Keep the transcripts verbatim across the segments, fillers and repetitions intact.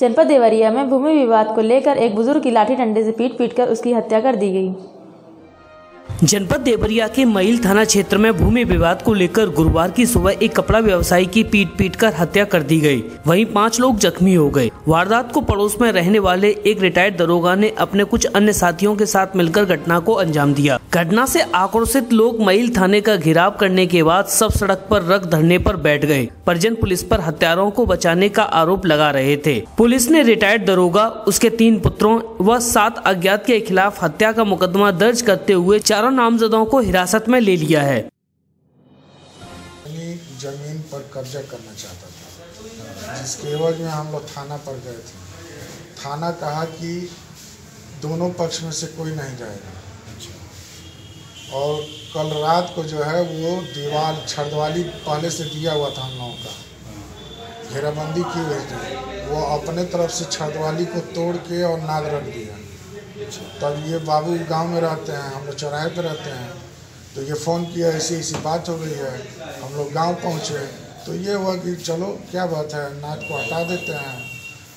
जनपद देवरिया में भूमि विवाद को लेकर एक बुजुर्ग की लाठी डंडे से पीट पीटकर उसकी हत्या कर दी गई। जनपद देवरिया के मईल थाना क्षेत्र में भूमि विवाद को लेकर गुरुवार की सुबह एक कपड़ा व्यवसायी की पीट पीट कर हत्या कर दी गई। वहीं पांच लोग जख्मी हो गए। वारदात को पड़ोस में रहने वाले एक रिटायर्ड दरोगा ने अपने कुछ अन्य साथियों के साथ मिलकर घटना को अंजाम दिया। घटना से आक्रोशित लोग मईल थाने का घेराव करने के बाद सब सड़क पर रख धरने पर बैठ गए। परिजन पुलिस पर हत्यारों को बचाने का आरोप लगा रहे थे। पुलिस ने रिटायर्ड दरोगा, उसके तीन पुत्रों व सात अज्ञात के खिलाफ हत्या का मुकदमा दर्ज करते हुए चारों नामजदों को हिरासत में ले लिया है। जमीन पर कब्जा करना चाहता था, जिसके एवज में हम लोग थाना पर गए थे। थाना कहा कि दोनों पक्ष में से कोई नहीं जाएगा। और कल रात को जो है वो दीवार छड़वाली पहले से दिया हुआ था, हम लोगों का घेराबंदी की हुई थी। वो अपने तरफ से छड़वाली को तोड़ के और नाग रख दिया। तब ये बाबू गांव में रहते हैं, हम लोग चौराहे पर रहते हैं, तो ये फ़ोन किया, ऐसी ऐसी बात हो गई है। हम लोग गांव पहुंचे तो ये हुआ कि चलो क्या बात है, नाट को हटा देते हैं।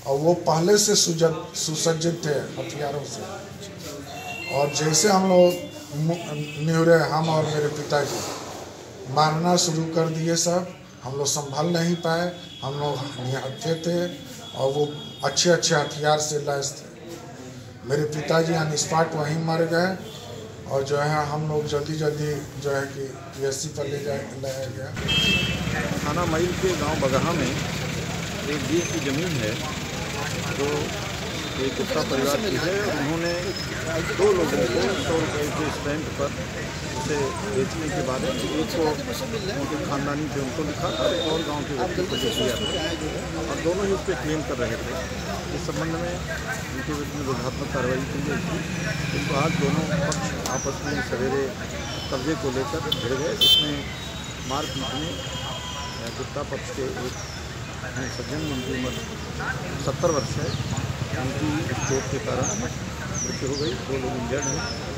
और वो पहले से सुसज्जित थे हथियारों से। और जैसे हम लोग निहुरे, हम और मेरे पिताजी मारना शुरू कर दिए। सब हम लोग संभल नहीं पाए, हम लोग निहत्थे थे और वो अच्छे अच्छे हथियार से लैस थे। मेरे पिताजी ऑन स्पॉट वहीं मर गए। और जो है हम लोग जल्दी जल्दी जो है कि पीएससी पर ले जाए लाया गया। थाना मईल के गांव बगहा में एक बीस की ज़मीन है जो एक गुप्ता परिवार की है। उन्होंने दो लोगों को सौ रुपये के स्टैंड पर उसे बेचने के बाद एक को उनके खानदानी थे, उनको लिखा था, और गाँव के व्यक्ति को दे दिया था। और दोनों ही उस पर क्लेम कर रहे थे। इस संबंध में उनके विरुद्ध विधात्मक कार्रवाई की गई थी। इनको आज दोनों पक्ष आपस में सवेरे कब्जे को लेकर भिड़ गए, जिसमें मार पीट में गुप्ता पक्ष के एक सज्जन, उनकी उम्र सत्तर वर्ष है, उनकी चोट के कारण मृत्यु हो गई। दो लोग इंजर्ड हैं।